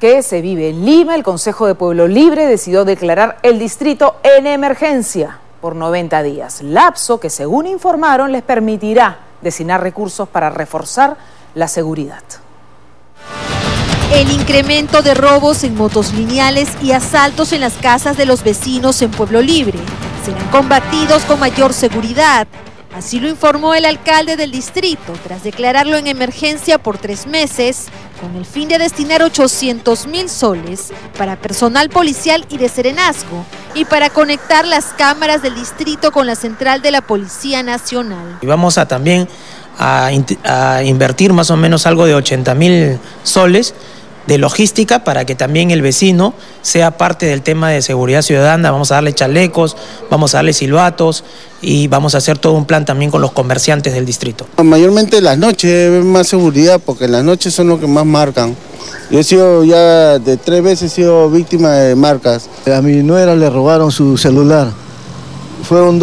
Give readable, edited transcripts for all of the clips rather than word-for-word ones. que se vive en Lima, el Consejo de Pueblo Libre decidió declarar el distrito en emergencia por 90 días, lapso que, según informaron, les permitirá destinar recursos para reforzar la seguridad. El incremento de robos en motos lineales y asaltos en las casas de los vecinos en Pueblo Libre serán combatidos con mayor seguridad. Así lo informó el alcalde del distrito tras declararlo en emergencia por 3 meses, con el fin de destinar 800.000 soles para personal policial y de serenazgo y para conectar las cámaras del distrito con la central de la Policía Nacional. Y vamos a también a invertir más o menos algo de 80.000 soles de logística para que también el vecino sea parte del tema de seguridad ciudadana. Vamos a darle chalecos, vamos a darle silbatos y vamos a hacer todo un plan también con los comerciantes del distrito. Mayormente las noches, más seguridad, porque las noches son lo que más marcan. Yo he sido ya de 3 veces he sido víctima de marcas. A mi nuera le robaron su celular. Fueron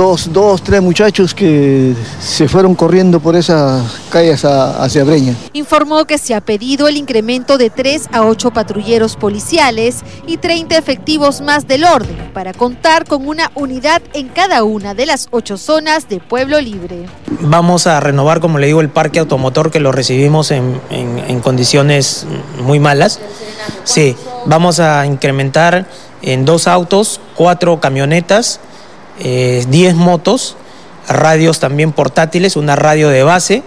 tres muchachos que se fueron corriendo por esas calles hacia Breña. Informó que se ha pedido el incremento de 3 a 8 patrulleros policiales y 30 efectivos más del orden para contar con una unidad en cada una de las 8 zonas de Pueblo Libre. Vamos a renovar, como le digo, el parque automotor que lo recibimos en condiciones muy malas. Sí, vamos a incrementar en 2 autos, 4 camionetas, 10 motos, radios también portátiles, una radio de base.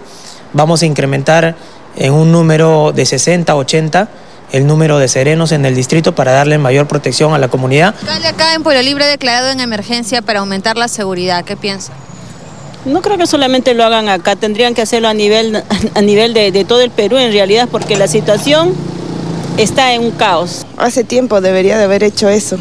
Vamos a incrementar en un número de 60, 80 el número de serenos en el distrito para darle mayor protección a la comunidad. Acá en Pueblo Libre declarado en emergencia para aumentar la seguridad, ¿qué piensa? No creo que solamente lo hagan acá, tendrían que hacerlo a nivel de todo el Perú en realidad, porque la situación está en un caos. Hace tiempo debería de haber hecho eso.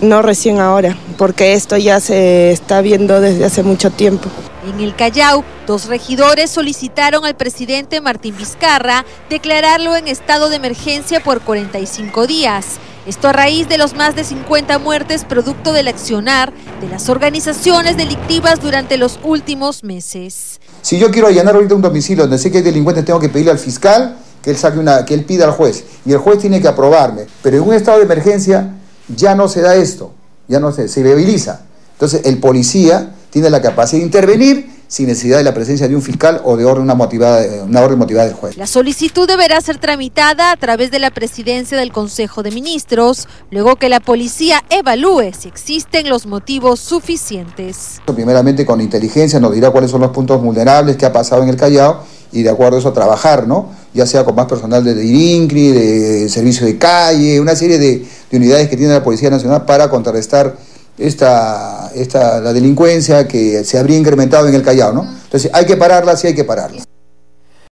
No recién ahora, porque esto ya se está viendo desde hace mucho tiempo. En el Callao, 2 regidores solicitaron al presidente Martín Vizcarra declararlo en estado de emergencia por 45 días. Esto a raíz de los más de 50 muertes producto del accionar de las organizaciones delictivas durante los últimos meses. Si yo quiero allanar ahorita un domicilio donde sé que hay delincuentes, tengo que pedirle al fiscal que él saque que él pida al juez, y el juez tiene que aprobarme. Pero en un estado de emergencia ya no se da esto, se debiliza. Entonces el policía tiene la capacidad de intervenir sin necesidad de la presencia de un fiscal o de una orden motivada del juez. La solicitud deberá ser tramitada a través de la presidencia del Consejo de Ministros, luego que la policía evalúe si existen los motivos suficientes. Primeramente con inteligencia nos dirá cuáles son los puntos vulnerables, qué ha pasado en el Callao, y de acuerdo a eso trabajar, ¿no? Ya sea con más personal de Irincri, de servicio de calle, una serie de unidades que tiene la Policía Nacional para contrarrestar la delincuencia que se habría incrementado en el Callao, ¿no? Entonces hay que pararla, sí hay que pararla.